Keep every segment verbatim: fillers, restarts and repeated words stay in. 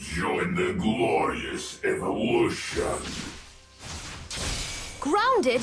Join the glorious evolution. Grounded?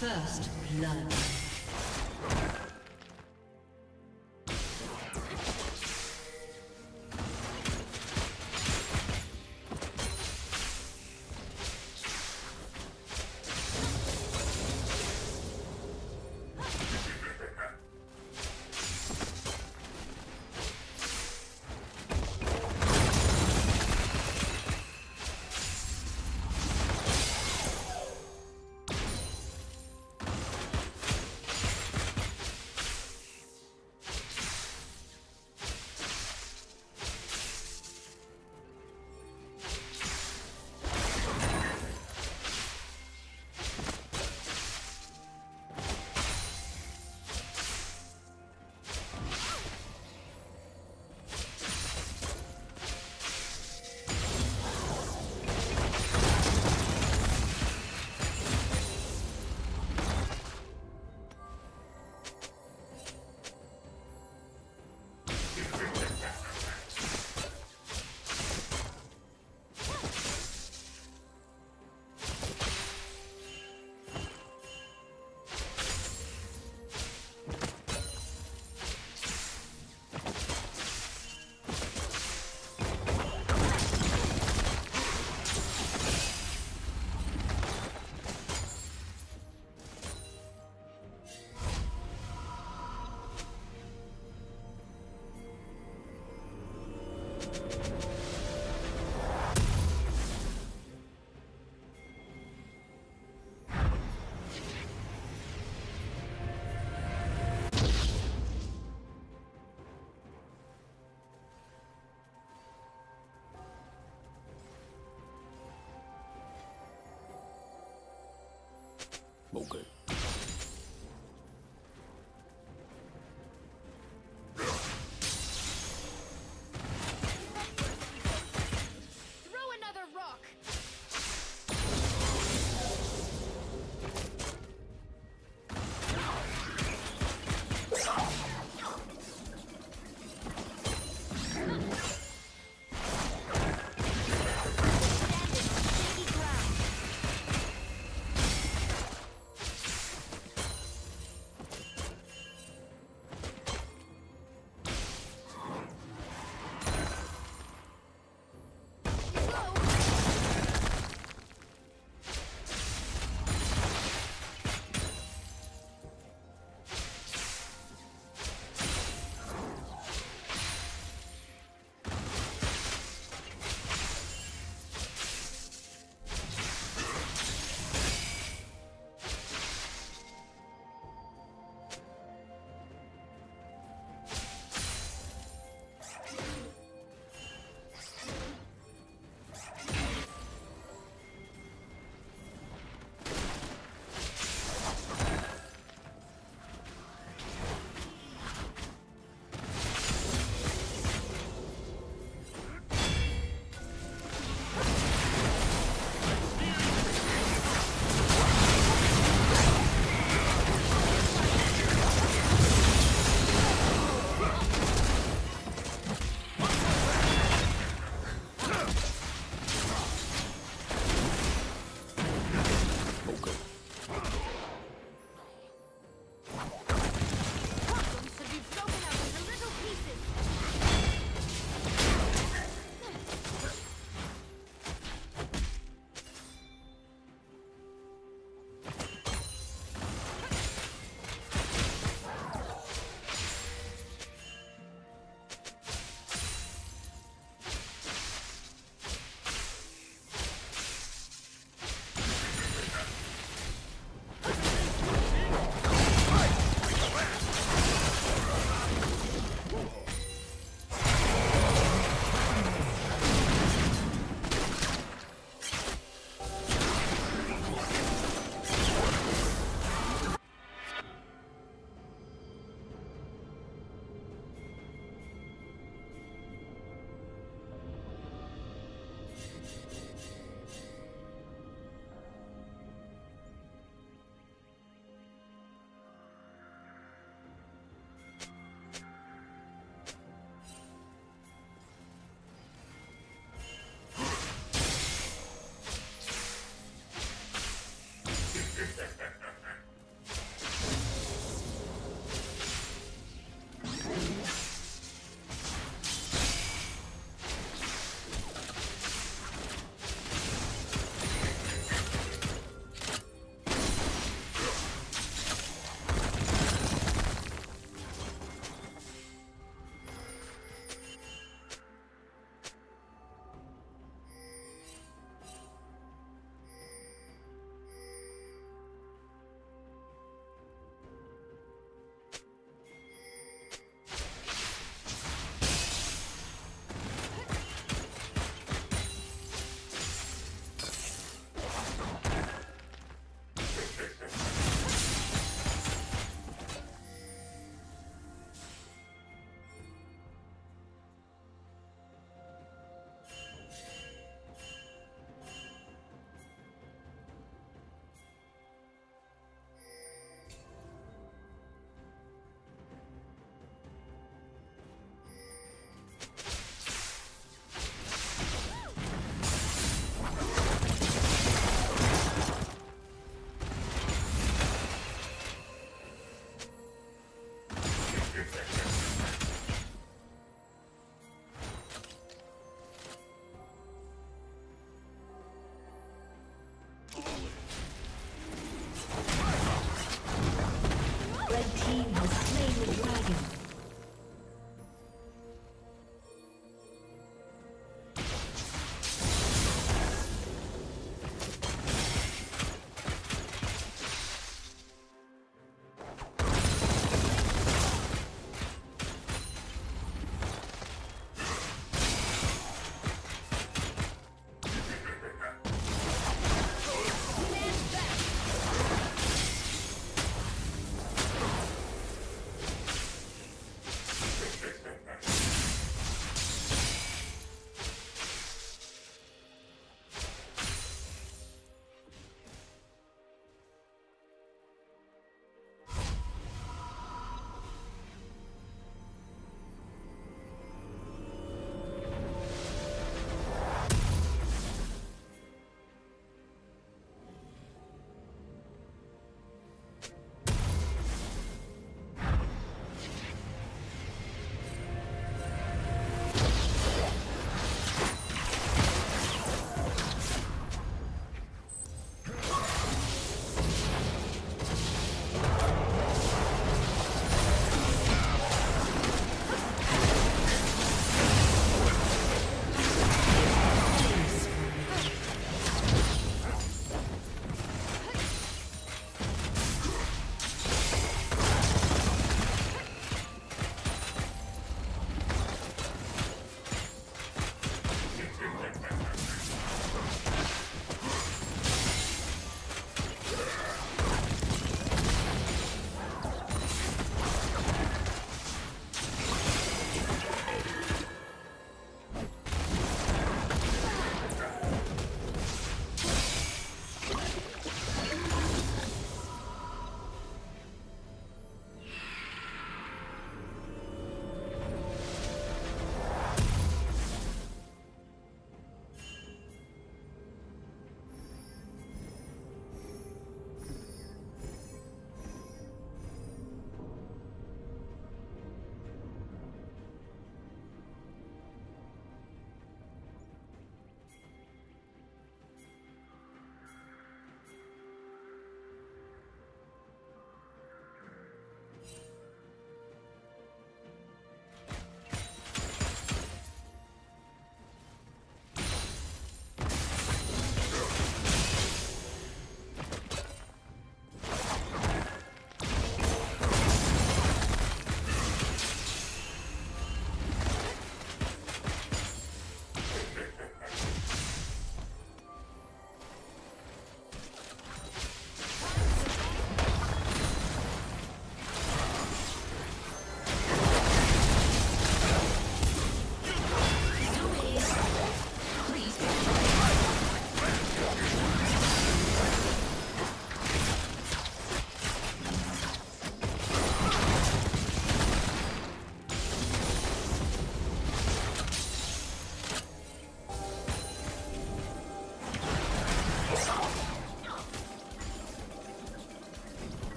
First blood. Okay.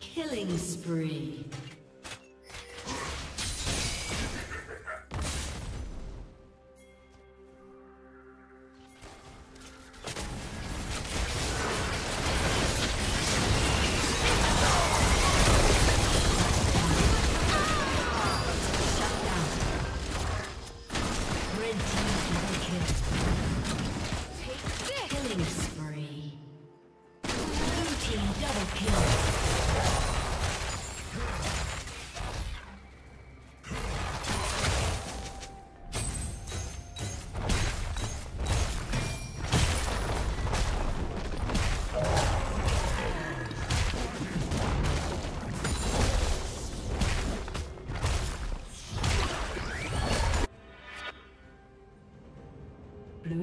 Killing spree. Blue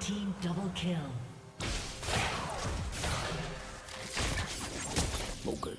Team double kill. Okay.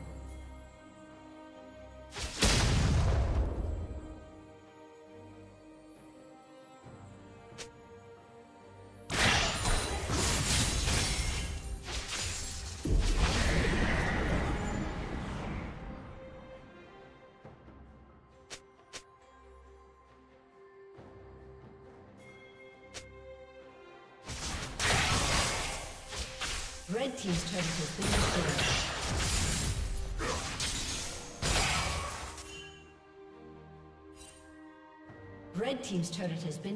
Red team's turret has been destroyed. Red team's turret has been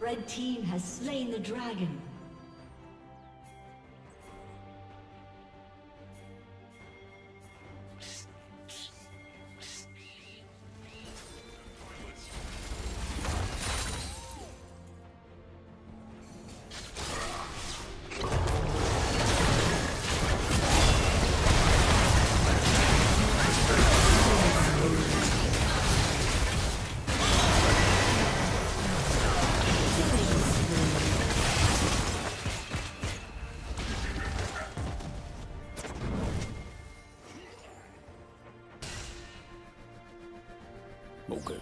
Red team has slain the dragon. Okay.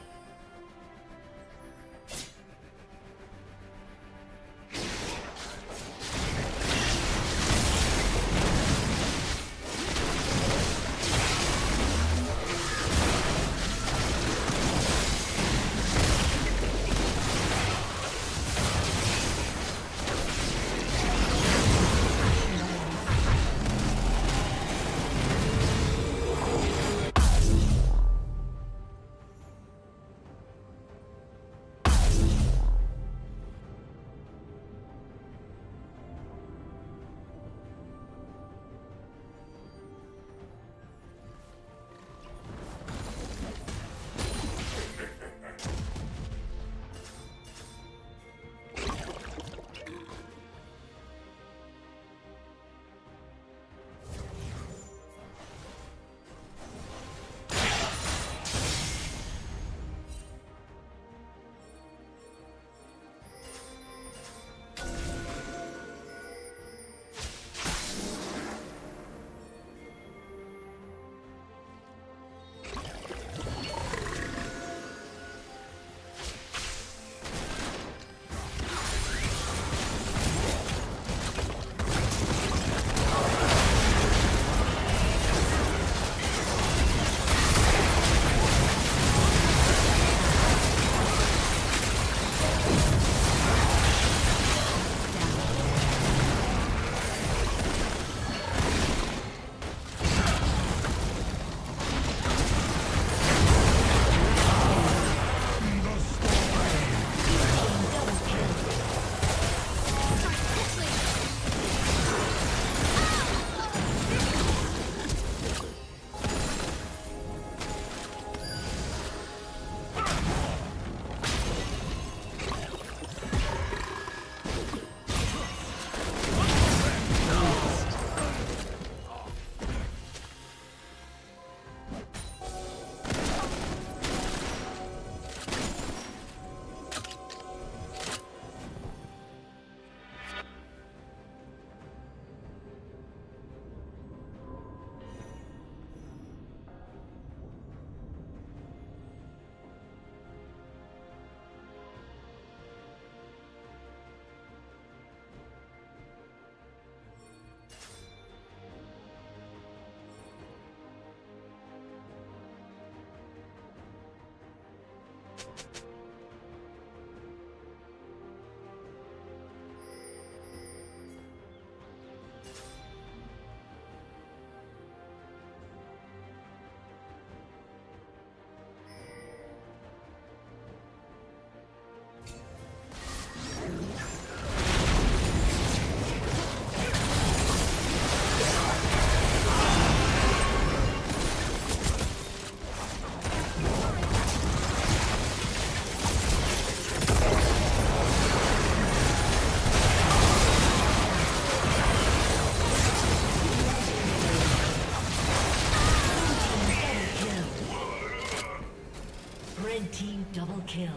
Red team double kill.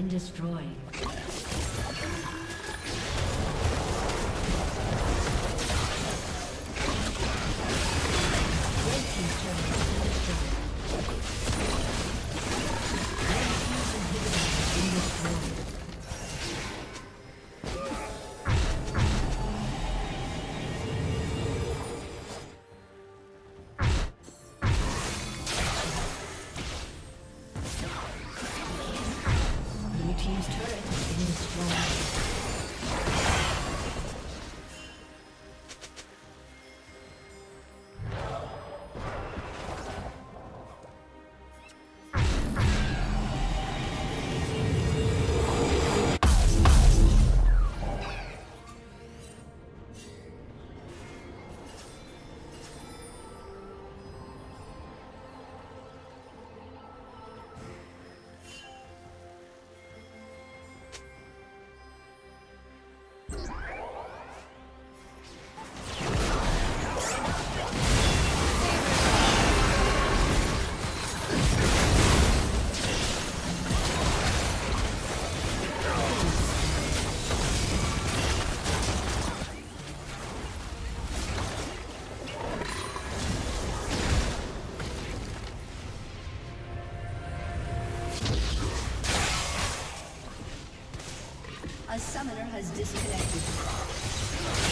been destroyed. A summoner has disconnected.